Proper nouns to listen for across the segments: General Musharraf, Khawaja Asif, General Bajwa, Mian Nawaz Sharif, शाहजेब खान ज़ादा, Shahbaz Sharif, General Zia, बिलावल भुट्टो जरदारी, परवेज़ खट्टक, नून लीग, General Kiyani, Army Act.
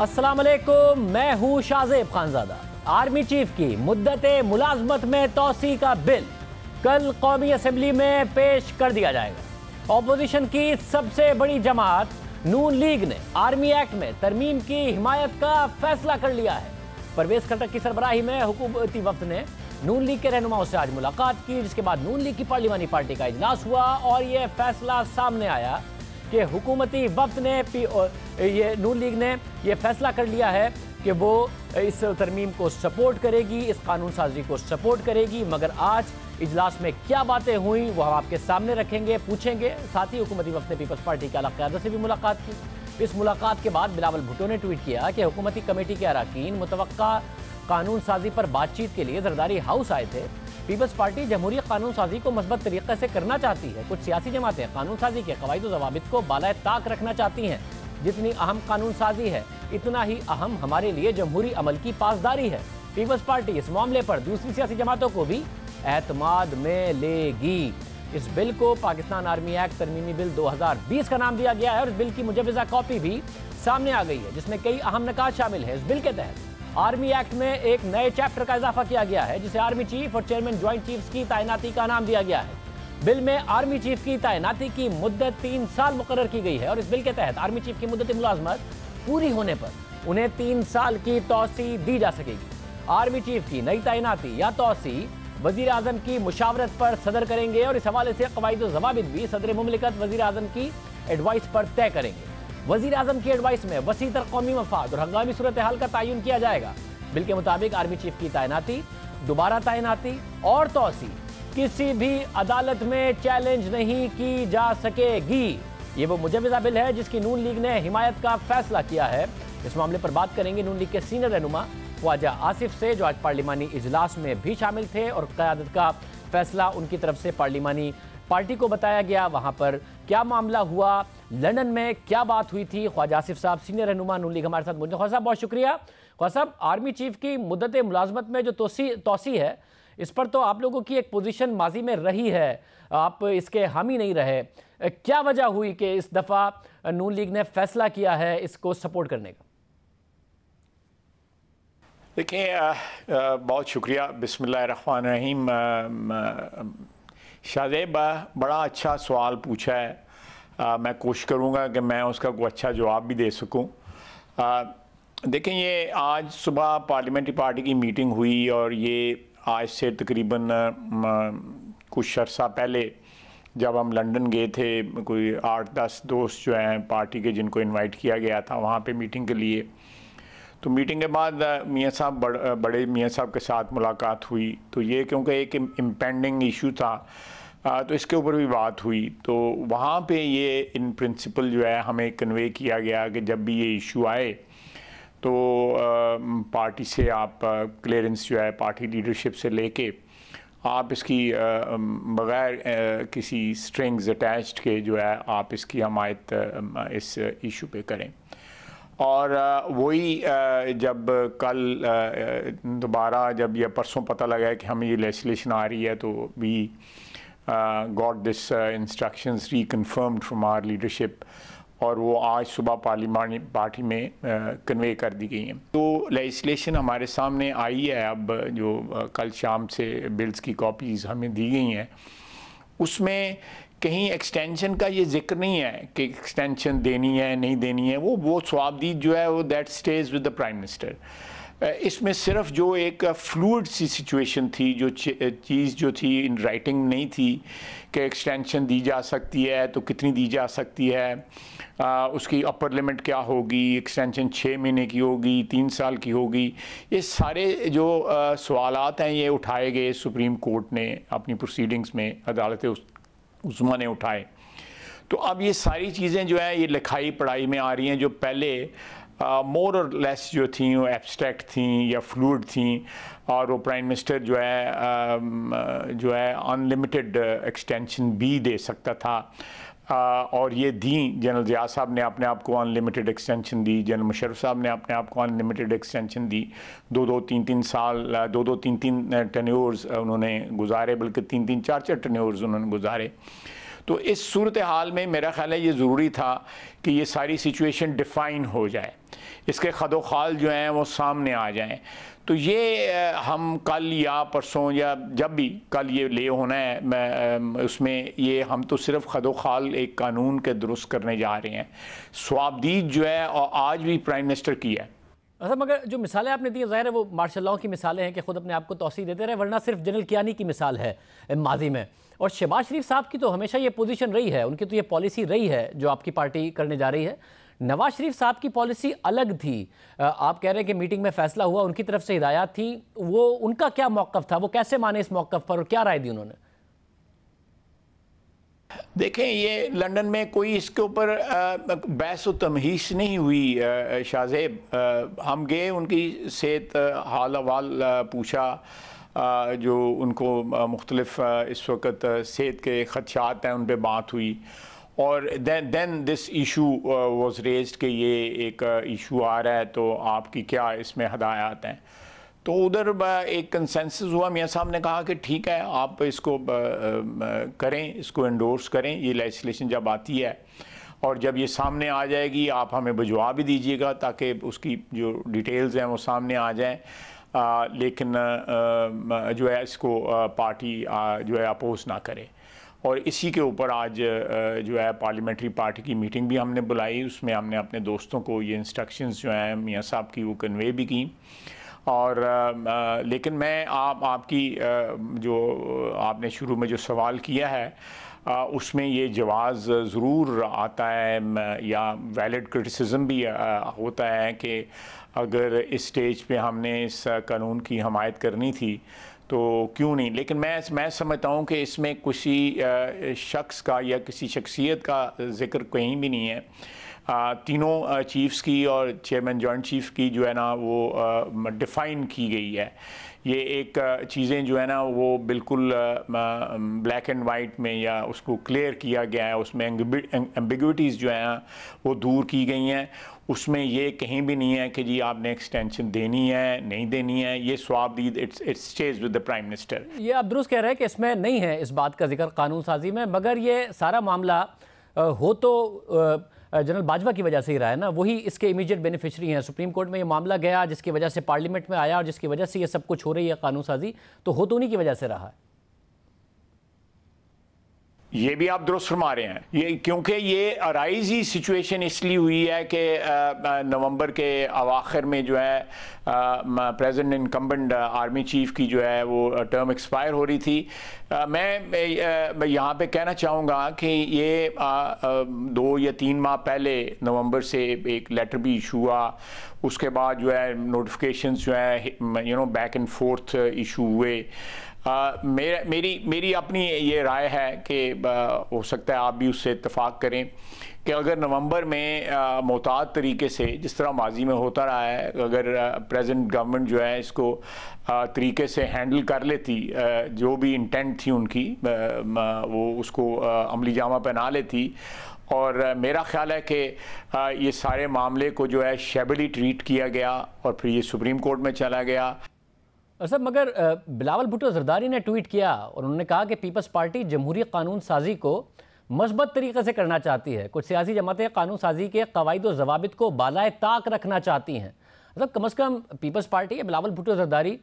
अस्सलाम वालेकुम, मैं हूँ शाहजेब खान ज़ादा। आर्मी चीफ की मुद्दत मुलाजमत में तोसी का बिल कल कौमी असम्बली में पेश कर दिया जाएगा। अपोजिशन की सबसे बड़ी जमात नून लीग ने आर्मी एक्ट में तरमीम की हिमायत का फैसला कर लिया है। परवेज़ खट्टक की सरबराही में हुकूमती वफ्द ने नून लीग के रहनुमाओं से आज मुलाकात की, जिसके बाद नून लीग की पार्लिमानी पार्टी का इजलास हुआ और यह फैसला सामने आया कि हुकूमती वफ्द ने नून लीग ने यह फैसला कर लिया है कि वो इस तरमीम को सपोर्ट करेगी, इस कानून साजी को सपोर्ट करेगी। मगर आज इजलास में क्या बातें हुई वो हम आपके सामने रखेंगे, पूछेंगे। साथ ही हुकूमती वफ्द ने पीपल्स पार्टी के आला क़यादत से भी मुलाकात की। इस मुलाकात के बाद बिलावल भुट्टो ने ट्वीट किया कि हुकूमती कमेटी के अरकान मुतवक्का कानून साजी पर बातचीत के लिए जरदारी हाउस आए थे। पीपल्स पार्टी जमहूरी कानून साजी को मजबूत तरीके से करना चाहती है। कुछ सियासी जमातें कानून साजी के कवायद जवाबित को बालाए ताक रखना चाहती हैं। जितनी अहम कानून साजी है, इतना ही अहम हमारे लिए जमहूरी अमल की पासदारी है। पीपल्स पार्टी इस मामले पर दूसरी सियासी जमातों को भी एतमाद में लेगी। इस बिल को पाकिस्तान आर्मी एक्ट तरमीमी बिल 2020 का नाम दिया गया है और इस बिल की मुजवजा कॉपी भी सामने आ गई है, जिसमें कई अहम नकात शामिल है। इस बिल के तहत आर्मी एक्ट में एक नए चैप्टर का इजाफा किया गया है, जिसे आर्मी चीफ और चेयरमैन ज्वाइंट चीफ्स की तैनाती का नाम दिया गया है। बिल में आर्मी चीफ की तैनाती की मुद्दत 3 साल मुकर्रर की गई है और इस बिल के तहत आर्मी चीफ की मुद्दत मुलाजमत पूरी होने पर उन्हें 3 साल की तौसी दी जा सकेगी। आर्मी चीफ की नई तैनाती या तौसी वजीर आजम की मुशावरत पर सदर करेंगे और इस हवाले से कवायद जवाबित भी सदर मुमलिकत वजीर आजम की एडवाइस पर तय करेंगे। वजीर आजम की एडवाइस में वसी तर कौमी मफाद और हंगामी सूरत हाल का तयन किया जाएगा। बिल के मुताबिक आर्मी चीफ की तैनाती, दोबारा तैनाती और तौसी किसी भी अदालत में चैलेंज नहीं की जा सकेगी। ये वो मुजवजा बिल है जिसकी नून लीग ने हिमायत का फैसला किया है। इस मामले पर बात करेंगे नून लीग के सीनियर रहनुमा ख्वाजा आसिफ से, जो आज पार्लिमानी इजलास में भी शामिल थे और क़यादत का फैसला उनकी तरफ से पार्लिमानी पार्टी को बताया गया। वहाँ पर क्या मामला हुआ, लंदन में क्या बात हुई थी, ख्वाजा आसिफ साहब सीनियर रहनुमा नून लीग हमारे साथ मौजूद। ख्वाजा साहब बहुत शुक्रिया। ख्वाजा साहब, आर्मी चीफ की मुद्दत मुलाजमत में जो तोसी है, इस पर तो आप लोगों की एक पोजीशन माजी में रही है, आप इसके हामी नहीं रहे। क्या वजह हुई कि इस दफ़ा नून लीग ने फैसला किया है इसको सपोर्ट करने का? देखिए, बहुत शुक्रिया। बिस्मिल्लाह रहमान रहीम। शाहजेब, बड़ा अच्छा सवाल पूछा है। मैं कोशिश करूँगा कि मैं उसका कोई अच्छा जवाब भी दे सकूँ। देखें, ये आज सुबह पार्लियामेंट्री पार्टी की मीटिंग हुई और ये आज से तकरीबन कुछ अर्सा पहले जब हम लंदन गए थे, कोई 8-10 दोस्त जो हैं पार्टी के जिनको इनवाइट किया गया था वहाँ पे मीटिंग के लिए, तो मीटिंग के बाद मियाँ साहब बड़े मियाँ साहब के साथ मुलाकात हुई। तो ये क्योंकि एक इम्पेंडिंग इशू था तो इसके ऊपर भी बात हुई। तो वहाँ पे ये इन प्रिंसिपल जो है हमें कन्वे किया गया कि जब भी ये इशू आए तो पार्टी से आप क्लियरेंस जो है पार्टी लीडरशिप से लेके आप इसकी बग़ैर किसी स्ट्रिंग्स अटैच्ड के जो है आप इसकी हमायत इस इशू पे करें। और वही जब कल दोबारा जब यह परसों पता लगा कि हमें ये लेजिस्लेशन आ रही है तो भी got this instructions reconfirmed from our leadership और वो आज सुबह पार्लियामेंट्री पार्टी में कन्वे कर दी गई हैं। तो लेजिस्लेशन हमारे सामने आई है अब, जो कल शाम से बिल्स की कॉपीज़ हमें दी गई हैं। उसमें कहीं एक्सटेंशन का ये जिक्र नहीं है कि एक्सटेंशन देनी है नहीं देनी है। वो स्वाबदीद जो है वो that stage with the prime minister. इसमें सिर्फ जो एक फ्लूइड सी सिचुएशन थी, जो चीज़ जो थी इन राइटिंग नहीं थी कि एक्सटेंशन दी जा सकती है तो कितनी दी जा सकती है, उसकी अपर लिमिट क्या होगी, एक्सटेंशन 6 महीने की होगी 3 साल की होगी। ये सारे जो सवालात हैं ये उठाए गए सुप्रीम कोर्ट ने अपनी प्रोसीडिंग्स में, अदालत उज़्मा ने उठाए। तो अब ये सारी चीज़ें जो है ये लिखाई पढ़ाई में आ रही हैं, जो पहले मोर और लेस जो थी वो एब्स्ट्रैक्ट थी या फ्लूइड थी और वो प्राइम मिनिस्टर जो है अनलिमिटेड एक्सटेंशन भी दे सकता था और ये दी। जनरल ज़िया साहब ने अपने आप को अनलिमिटेड एक्सटेंशन दी, जनरल मुशर्रफ साहब ने अपने आप को अनलिमिटेड एक्सटेंशन दी। 2-3 साल 2-3 टर्न्योर्स उन्होंने गुजारे, बल्कि 3-4 टर्न्योर्स उन्होंने गुजारे। तो इस सूरत हाल में मेरा ख़्याल है ये ज़रूरी था कि ये सारी सिचुएशन डिफ़ाइन हो जाए, इसके ख़दोख़ाल जो हैं वो सामने आ जाएं। तो ये हम कल या परसों या जब भी कल ये ले होना है उसमें ये हम तो सिर्फ ख़दोख़ाल एक कानून के दुरुस्त करने जा रहे हैं। स्वाबदीद जो है और आज भी प्राइम मिनिस्टर की है। अच्छा, मगर जो मिसालें आपने दी ज़ाहिर है वो मार्शल लॉ की मिसालें हैं कि ख़ुद अपने आप को तौसीह देते रहे, वरना सिर्फ जनरल कियानी की मिसाल है माजी में। और शहबाज शरीफ साहब की तो हमेशा ये पोजीशन रही है, उनकी तो ये पॉलिसी रही है जो आपकी पार्टी करने जा रही है। नवाज शरीफ साहब की पॉलिसी अलग थी। आप कह रहे हैं कि मीटिंग में फैसला हुआ, उनकी तरफ से हिदायत थी, वो उनका क्या मौक़िफ़ था, वो कैसे माने इस मौक़िफ़ पर और क्या राय दी उन्होंने? देखें, ये लंदन में कोई इसके ऊपर बहस व तमहीस नहीं हुई शाहजेब। हम गए, उनकी सेहत हाल अहवाल पूछा, जो उनको मुख्तलिफ इस वक्त सेहत के खदशात हैं उन पर बात हुई, और then this issue was raised कि ये एक इशू आ रहा है तो आपकी क्या इसमें हदायत हैं। तो उधर एक कंसेंसस हुआ, मियां साहब ने कहा कि ठीक है आप इसको करें, इसको इंडोर्स करें। ये लेजिस्लेशन जब आती है और जब ये सामने आ जाएगी आप हमें बजवा भी दीजिएगा ताकि उसकी जो डिटेल्स हैं वो सामने आ जाएं। लेकिन जो है इसको पार्टी जो है अपोज ना करे। और इसी के ऊपर आज जो है पार्लियामेंट्री पार्टी की मीटिंग भी हमने बुलाई, उसमें हमने अपने दोस्तों को ये इंस्ट्रक्शंस जो हैं मियां साहब की वो कन्वे भी की। और लेकिन मैं आपकी जो आपने शुरू में जो सवाल किया है उसमें ये जवाज़ ज़रूर आता है या वैलिड क्रिटिसिज्म भी होता है कि अगर इस स्टेज पे हमने इस कानून की हमायत करनी थी तो क्यों नहीं। लेकिन मैं समझता हूँ कि इसमें किसी शख्स का या किसी शख्सियत का जिक्र कहीं भी नहीं है। तीनों चीफ्स की और चेयरमैन जॉइंट चीफ की जो है ना वो डिफ़ाइन की गई है। ये एक चीज़ें जो है ना वो बिल्कुल ब्लैक एंड वाइट में या उसको क्लियर किया गया है, उसमें एम्बिग्यूटीज़ जो है ना वो दूर की गई हैं। उसमें ये कहीं भी नहीं है कि जी आपने एक्सटेंशन देनी है नहीं देनी है। ये स्वाबदीद it's stage with the prime minister. ये आप दुरुस्त कह रहे हैं कि इसमें नहीं है इस बात का जिक्र कानून साजी में, मगर ये सारा मामला हो तो जनरल बाजवा की वजह से ही रहा है ना, वही इसके इमीडिएट बेनिफिशियरी हैं। सुप्रीम कोर्ट में ये मामला गया जिसकी वजह से पार्लियामेंट में आया और जिसकी वजह से ये सब कुछ हो रही है कानून साजी, तो हो तो उन्हीं की वजह से रहा है। ये भी आप दुरुस्त फरमा रहे हैं, ये क्योंकि ये अराइज ही सिचुएशन इसलिए हुई है कि नवंबर के अवाखिर में जो है प्रेजेंट इनकम्बेंट आर्मी चीफ की जो है वो टर्म एक्सपायर हो रही थी। मैं यहाँ पे कहना चाहूँगा कि ये 2 या 3 माह पहले नवंबर से एक लेटर भी इशू हुआ, उसके बाद जो है नोटिफिकेशन जो है बैक एंड फोर्थ इशू हुए। मेरी अपनी ये राय है कि हो सकता है आप भी उससे इत्तफाक करें कि अगर नवंबर में मोहतात तरीके से जिस तरह माजी में होता रहा है, अगर प्रेजेंट गवर्नमेंट जो है इसको तरीके से हैंडल कर लेती, जो भी इंटेंट थी उनकी वो उसको अमली जामा पहना लेती, और मेरा ख़्याल है कि ये सारे मामले को जो है शेबली ट्रीट किया गया और फिर ये सुप्रीम कोर्ट में चला गया। सर, मगर बिलावल भुट्टो जरदारी ने ट्वीट किया और उन्होंने कहा कि पीपल्स पार्टी जमहूरी कानून साजी को मस्बत तरीक़े से करना चाहती है, कुछ सियासी जमातें कानून साजी के कवायद और जवाबित को बालाए ताक रखना चाहती हैं। मतलब कम अज़ कम पीपल्स पार्टी या बिलावल भुट्टो जरदारी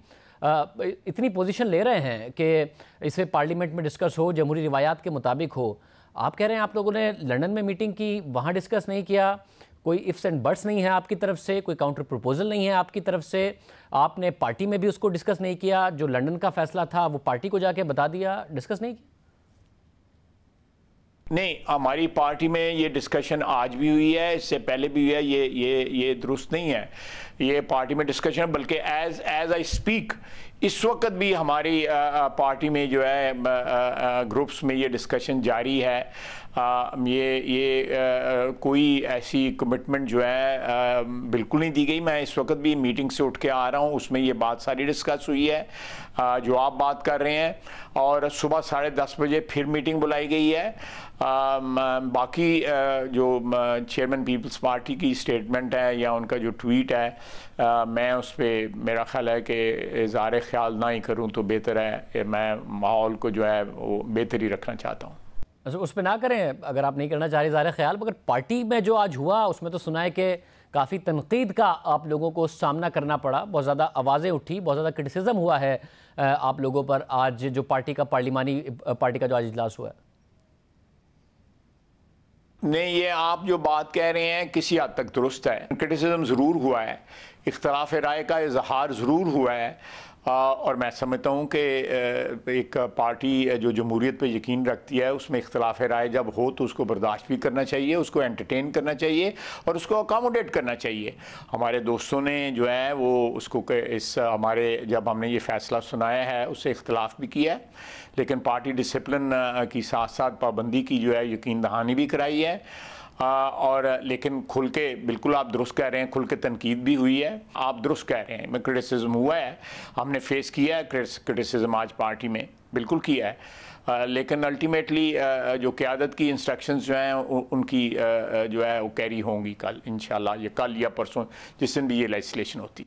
इतनी पोजीशन ले रहे हैं कि इसे पार्लियामेंट में डिस्कस हो, जमहूरी रिवायात के मुताबिक हो। आप कह रहे हैं आप लोगों ने लंदन में मीटिंग की, वहाँ डिस्कस नहीं किया, कोई इफ्स एंड बट्स नहीं है आपकी तरफ से, कोई काउंटर प्रपोजल नहीं है आपकी तरफ से, आपने पार्टी में भी उसको डिस्कस नहीं किया। जो लंदन का फैसला था वो पार्टी को जाके बता दिया, डिस्कस नहीं किया। नहीं, हमारी पार्टी में ये डिस्कशन आज भी हुई है, इससे पहले भी हुई है। ये दुरुस्त नहीं है, ये पार्टी में डिस्कशन, बल्कि एज आई स्पीक इस वक्त भी हमारी पार्टी में जो है ग्रुप्स में ये डिस्कशन जारी है। ये कोई ऐसी कमिटमेंट जो है बिल्कुल नहीं दी गई। मैं इस वक्त भी मीटिंग से उठ के आ रहा हूँ, उसमें ये बात सारी डिस्कस हुई है जो आप बात कर रहे हैं, और सुबह 10:30 बजे फिर मीटिंग बुलाई गई है। बाकी जो चेयरमैन पीपल्स पार्टी की स्टेटमेंट है या उनका जो ट्वीट है मैं उस पर मेरा ख्याल है कि इज़हार ख्याल ना ही करूं तो बेहतर है। मैं माहौल को जो है वो बेहतर ही रखना चाहता हूं। उस पर ना करें अगर आप नहीं करना चाह रहे, ज़ाहिर ख्याल। मगर पार्टी में जो आज हुआ उसमें तो सुना है कि काफ़ी तनकीद का आप लोगों को सामना करना पड़ा, बहुत ज़्यादा आवाज़ें उठी, बहुत ज़्यादा क्रिटिसिज्म हुआ है आप लोगों पर आज जो पार्टी का पार्लिमानी पार्टी का जो आज इजलास हुआ है। नहीं, ये आप जो बात कह रहे हैं किसी हद तक दुरुस्त है। क्रिटिसिज्म ज़रूर हुआ है, इख्तलाफ राय का इजहार ज़रूर हुआ है और मैं समझता हूँ कि एक पार्टी जो जमहूरियत पे यकीन रखती है उसमें इख्तलाफ राय जब हो तो उसको बर्दाश्त भी करना चाहिए, उसको एंटरटेन करना चाहिए और उसको अकोमोडेट करना चाहिए। हमारे दोस्तों ने जो है वो उसको इस हमारे जब हमने ये फ़ैसला सुनाया है उससे इख्तलाफ भी किया है, लेकिन पार्टी डिसिप्लिन की साथ साथ पाबंदी की जो है यकीन दहानी भी कराई है और लेकिन खुल के बिल्कुल आप दुरुस्त कह रहे हैं, खुल के तनकीद भी हुई है, आप दुरुस्त कह रहे हैं। क्रिटिसिज्म हुआ है, हमने फेस किया है क्रिटिसिज्म आज पार्टी में बिल्कुल किया है लेकिन अल्टीमेटली जो क़यादत की इंस्ट्रक्शंस जो हैं उनकी जो है वो कैरी होंगी कल इंशाल्लाह, ये कल या परसों जिस दिन भी ये लेजिस्लेशन होती।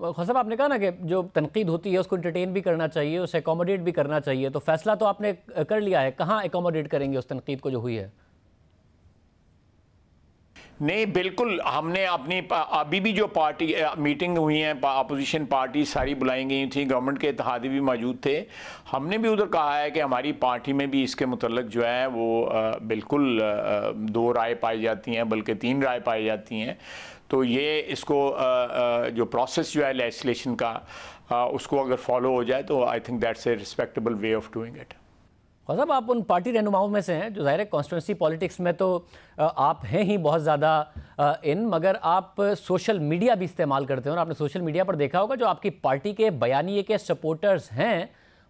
खान साहब आपने कहा ना कि जो तनकीद होती है उसको इंटरटेन भी करना चाहिए, उसे एकोमोडेट भी करना चाहिए, तो फैसला तो आपने कर लिया है, कहाँ एकोमोडेट करेंगे उस तनकीद को जो हुई है? नहीं बिल्कुल, हमने अपनी अभी भी जो पार्टी मीटिंग हुई हैं अपोजिशन पार्टी सारी बुलाई गई थी, गवर्नमेंट के इत्तेहादी भी मौजूद थे, हमने भी उधर कहा है कि हमारी पार्टी में भी इसके मुतल्लक जो है वो बिल्कुल दो राय पाई जाती हैं बल्कि तीन राय पाई जाती हैं, तो ये इसको जो प्रोसेस जो है लेजिस्लेशन का उसको अगर फॉलो हो जाए तो I think that's a respectable way of doing it. Khan साहब आप उन पार्टी रहनुमाओं में से हैं जो ज़ाहिर है कॉन्स्टिट्यूंसी पॉलिटिक्स में तो आप हैं ही बहुत ज़्यादा इन, मगर आप सोशल मीडिया भी इस्तेमाल करते हो और आपने सोशल मीडिया पर देखा होगा जो आपकी पार्टी के बयानिए के सपोर्टर्स हैं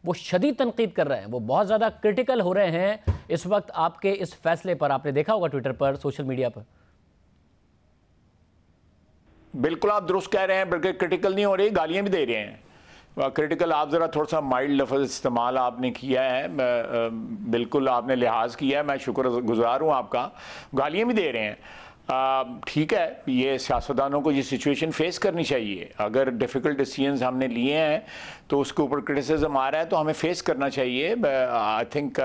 वो शदीद तनकीद कर रहे हैं, वो बहुत ज़्यादा क्रिटिकल हो रहे हैं इस वक्त आपके इस फैसले पर, आपने देखा होगा ट्विटर पर सोशल मीडिया पर। बिल्कुल आप दुरुस्त कह रहे हैं, बल्कि क्रिटिकल नहीं हो रही, गालियां भी दे रहे हैं। क्रिटिकल आप ज़रा थोड़ा सा माइल्ड लफ्ज़ इस्तेमाल आपने किया है, बिल्कुल आपने लिहाज किया है, मैं शुक्रगुजार हूँ आपका। गालियां भी दे रहे हैं, ठीक है, ये सियासतदानों को ये सिचुएशन फेस करनी चाहिए। अगर डिफ़िकल्ट डिसीजंस हमने लिए हैं तो उसके ऊपर क्रिटिसिज्म आ रहा है तो हमें फेस करना चाहिए, आई थिंक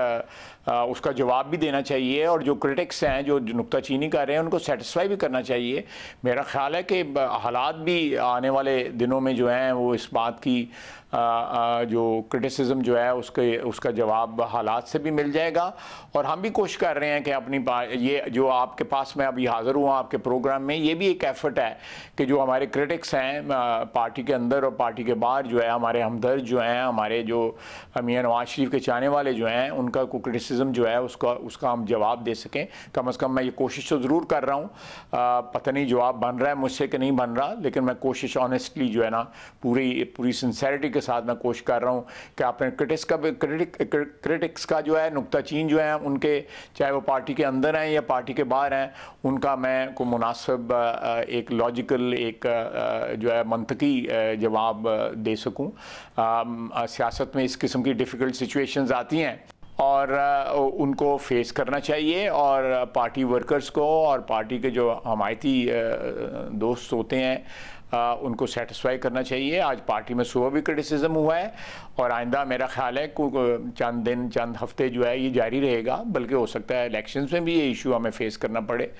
उसका जवाब भी देना चाहिए और जो क्रिटिक्स हैं जो नुक्ताचीनी कर रहे हैं उनको सेटिस्फाई भी करना चाहिए। मेरा ख्याल है कि हालात भी आने वाले दिनों में जो हैं वो इस बात की जो क्रिटिसिज्म जो है उसके उसका जवाब हालात से भी मिल जाएगा और हम भी कोशिश कर रहे हैं कि अपनी ये जो आपके पास मैं अभी हाज़िर हुआ आपके प्रोग्राम में ये भी एक एफर्ट है कि जो हमारे क्रिटिक्स हैं पार्टी के अंदर और पार्टी के बाहर जो है हमारे हमदर्द जो हैं, हमारे जो मियां नवाज शरीफ के चाहने वाले जो हैं उनका को क्रिटिसिज्म जो है उसका हम जवाब दे सकें। कम से कम मैं ये कोशिश तो ज़रूर कर रहा हूँ, पता नहीं जवाब बन रहा है मुझसे कि नहीं बन रहा, लेकिन मैं कोशिश ऑनेस्टली जो है ना पूरी सिंसेरिटी के साथ मैं कोशिश कर रहा हूँ कि आपने क्रिटिक्स का जो है नुक्ताचीन जो है उनके चाहे वो पार्टी के अंदर हैं या पार्टी के बाहर हैं उनका मैं को मुनासिब एक लॉजिकल एक जो है मंतकी जवाब दे सकूँ। सियासत में इस किस्म की डिफ़िकल्ट सिचुएशंस आती हैं और उनको फेस करना चाहिए और पार्टी वर्कर्स को और पार्टी के जो हमायती दोस्त होते हैं उनको सेटिस्फाई करना चाहिए। आज पार्टी में सुबह भी क्रिटिसिज्म हुआ है और आइंदा मेरा ख्याल है चंद दिन चंद हफ्ते जो है ये जारी रहेगा, बल्कि हो सकता है इलेक्शंस में भी ये इशू हमें फेस करना पड़े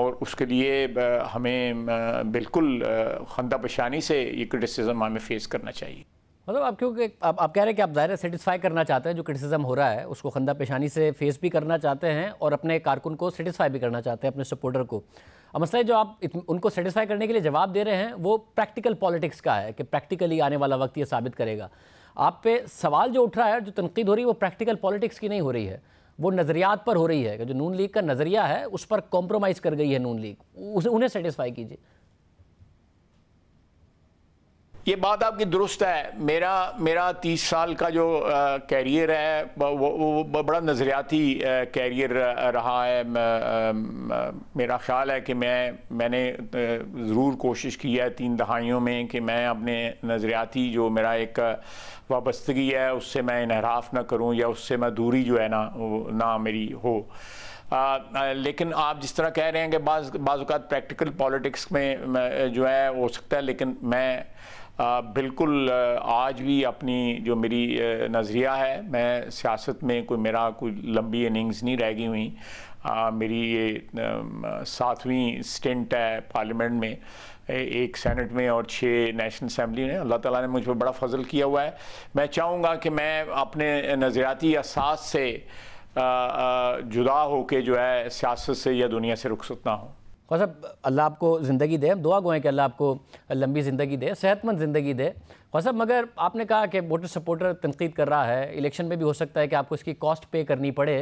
और उसके लिए हमें बिल्कुल खंदा पेशानी से ये क्रिटिसिज्म हमें फेस करना चाहिए। मतलब आप क्योंकि आप कह रहे हैं कि आप ज़ाहिर सेटिस्फाई करना चाहते हैं जो क्रिटिसिज्म हो रहा है उसको खंदा पेशानी से फेस भी करना चाहते हैं और अपने कारकुन को सेटिस्फाई भी करना चाहते हैं, अपने सपोर्टर को। अब मसला जो आप उनको सेटिस्फाई करने के लिए जवाब दे रहे हैं वो प्रैक्टिकल पॉलिटिक्स का है कि प्रैक्टिकली आने वाला वक्त ये साबित करेगा। आप पे सवाल जो उठ रहा है, जो तनकीद हो रही है वो प्रैक्टिकल पॉलिटिक्स की नहीं हो रही है, वो नज़रियात पर हो रही है कि जो नून लीग का नज़रिया है उस पर कॉम्प्रोमाइज़ कर गई है नून लीग, उन्हें सेटिस्फाई कीजिए। ये बात आपकी दुरुस्त है, मेरा 30 साल का जो कैरियर है वो बड़ा नज़रियाती कैरियर रहा है। मेरा ख्याल है कि मैंने ज़रूर कोशिश की है 3 दहाइयों में कि मैं अपने नज़रियाती जो मेरा एक वाबस्तगी है उससे मैं इनहराफ ना करूं या उससे मैं दूरी जो है ना मेरी हो। लेकिन आप जिस तरह कह रहे हैं कि बाज़ औक़ात प्रैक्टिकल पॉलिटिक्स में जो है हो सकता है, लेकिन मैं बिल्कुल आज भी अपनी जो मेरी नज़रिया है, मैं सियासत में मेरा कोई लंबी इनिंग्स नहीं रह गई हुई, मेरी ये 7वीं स्टेंट है पार्लियामेंट में, 1 सेनेट में और 6 नेशनल असम्बली में। अल्लाह ताला ने मुझ पर बड़ा फ़ज़ल किया हुआ है। मैं चाहूँगा कि मैं अपने नज़रियाती असास से जुदा होकर जो है सियासत से या दुनिया से रुखसत ना हो। ख्वाजा साहब, अल्लाह आपको ज़िंदगी दे, हम दुआ गो हैं कि अल्लाह आपको लंबी ज़िंदगी दे, सेहतमंद ज़िंदगी दे। ख्वाजा साहब, मगर आपने कहा कि वोटर सपोर्टर तनकीद कर रहा है, इलेक्शन में भी हो सकता है कि आपको इसकी कॉस्ट पे करनी पड़े।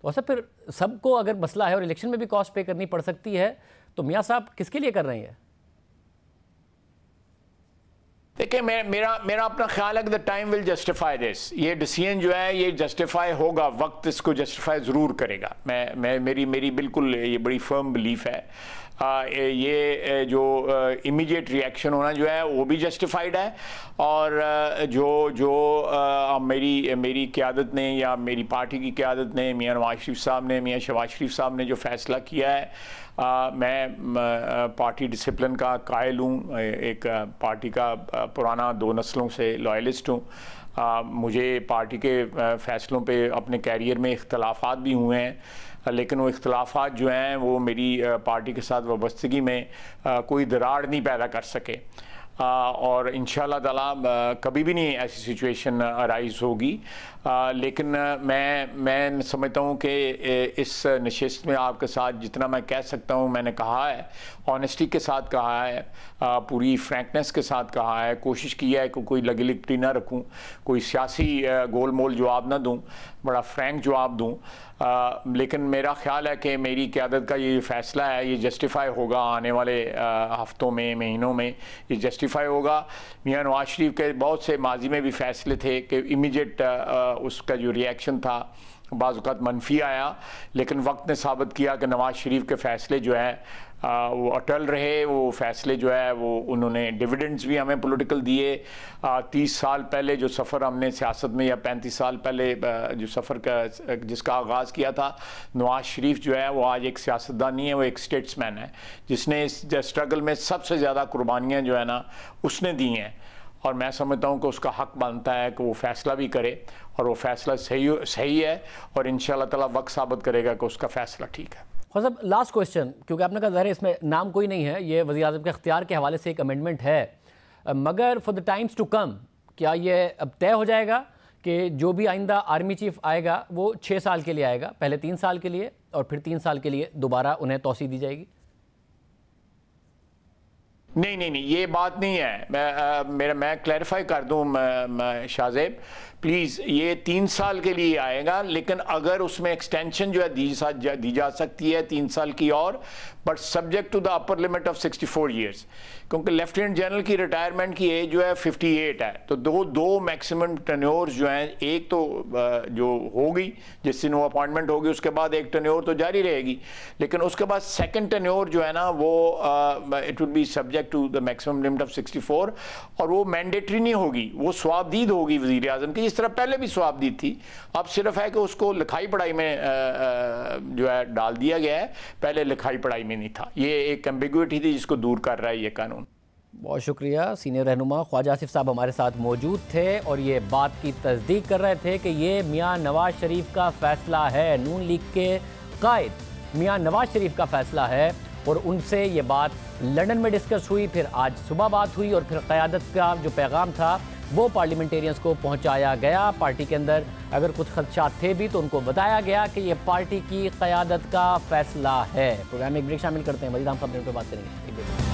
ख्वाजा साहब, फिर सबको अगर मसला है और इलेक्शन में भी कॉस्ट पे करनी पड़ सकती है, तो मियाँ साहब किसके लिए कर रहे हैं? देखिए, मेरा अपना ख्याल है कि the time will justify this. ये डिसीजन जो है ये जस्टिफाई होगा, वक्त इसको जस्टिफाई ज़रूर करेगा। मेरी बिल्कुल ये बड़ी फर्म बिलीफ है। ये जो इमीडिएट रिएक्शन होना जो है वो भी जस्टिफाइड है, और जो मेरी क़यादत ने या मेरी पार्टी की क़यादत ने, मियां नवाज शरीफ साहब ने, मियां शहबाज शरीफ साहब ने जो फ़ैसला किया है, मैं पार्टी डिसिप्लिन का कायल हूँ, एक पार्टी का पुराना 2 नस्लों से लॉयलिस्ट हूँ। मुझे पार्टी के फ़ैसलों पे अपने कैरियर में इख्तलाफात भी हुए हैं, लेकिन वो इख्तलाफात जो हैं वो मेरी पार्टी के साथ वाबस्तगी में कोई दरार नहीं पैदा कर सके, और इंशाअल्लाह ताला कभी भी नहीं ऐसी सिचुएशन अराइज होगी। लेकिन मैं समझता हूँ कि इस नशिस्त में आपके साथ जितना मैं कह सकता हूँ मैंने कहा है, ऑनेस्टी के साथ कहा है, पूरी फ्रैंकनेस के साथ कहा है, कोशिश की है कि कोई लगी लिपटी ना रखूँ, कोई सियासी गोल मोल जवाब ना दूँ, बड़ा फ्रैंक जवाब दूँ। लेकिन मेरा ख्याल है कि मेरी क़यादत का ये फ़ैसला है ये जस्टिफाई होगा, आने वाले हफ़्तों में, महीनों में ये जस्टिफाई होगा। मियां नवाज शरीफ के बहुत से माजी में भी फ़ैसले थे कि इमीडिएट उसका जो रिएक्शन था बाज़ औक़ात मनफी आया, लेकिन वक्त ने साबित किया कि नवाज शरीफ के फ़ैसले जो हैं वो अटल रहे, वो फ़ैसले जो है वो उन्होंने डिविडेंड्स भी हमें पॉलिटिकल दिए। 30 साल पहले जो सफ़र हमने सियासत में, या 35 साल पहले जो सफ़र का जिसका आगाज़ किया था, नवाज शरीफ जो है वो आज एक सियासतदान नहीं है, वो एक स्टेट्समैन है, जिसने इस स्ट्रगल में सबसे ज़्यादा कुर्बानियाँ जो है ना उसने दी हैं, और मैं समझता हूँ कि उसका हक़ बनता है कि वो फ़ैसला भी करे, और वो फ़ैसला सही है, और इंशाअल्लाह ताला वक्त साबित करेगा कि उसका फ़ैसला ठीक है। ख्वाजा साहब, लास्ट क्वेश्चन, क्योंकि आपने कहा ज़ाहिर इसमें नाम कोई नहीं है, ये वज़ीर आज़म के अख्तियार के हवाले से एक अमेंडमेंट है, मगर for the times to come क्या ये अब तय हो जाएगा कि जो भी आइंदा आर्मी चीफ आएगा वो 6 साल के लिए आएगा, पहले 3 साल के लिए और फिर 3 साल के लिए दोबारा उन्हें तोसी दी जाएगी? नहीं, ये बात नहीं है। मैं क्लैरिफाई कर दूँ शाहजेब प्लीज़, ये 3 साल के लिए आएगा, लेकिन अगर उसमें एक्सटेंशन जो है दी जा सकती है 3 साल की और, but subject to the upper limit of 64 years, क्योंकि लेफ्टिनेंट जनरल की रिटायरमेंट की एज जो है 58 है। तो दो मैक्सिमम टर्न्योर जो हैं, एक तो जो होगी जिस दिन वो अपॉइंटमेंट होगी उसके बाद एक टर्न्योर तो जारी रहेगी, लेकिन उसके बाद सेकेंड टर्न्योर जो है ना वो it would be subject to the maximum limit of 64, और वो मैंडेटरी नहीं होगी, वो स्वाबदीद होगी वज़ीर आज़म की, इस तरह पहले भी स्वाबदीद थी। अब सिर्फ है कि उसको लिखाई पढ़ाई में जो है डाल दिया गया है, पहले लिखाई पढ़ाई में नहीं था। ये एक एम्बिग्युइटी थी जिसको दूर कर रहा है ये कानून। बहुत शुक्रिया। सीनियर रहनुमा ख्वाजा आसिफ साहब हमारे साथ मौजूद थे और ये बात की तस्दीक कर रहे थे कि ये मियाँ नवाज शरीफ का फ़ैसला है, नून लीग के कायद मियाँ नवाज शरीफ का फ़ैसला है, और उनसे ये बात लंदन में डिस्कस हुई, फिर आज सुबह बात हुई, और फिर क़यादत का जो पैगाम था वो पार्लियामेंटेरियंस को पहुंचाया गया। पार्टी के अंदर अगर कुछ खदशात थे भी तो उनको बताया गया कि ये पार्टी की क़यादत का फ़ैसला है। प्रोग्राम में एक ब्रेक शामिल करते हैं, वजीराम साहब ने उन पर बात करेंगे।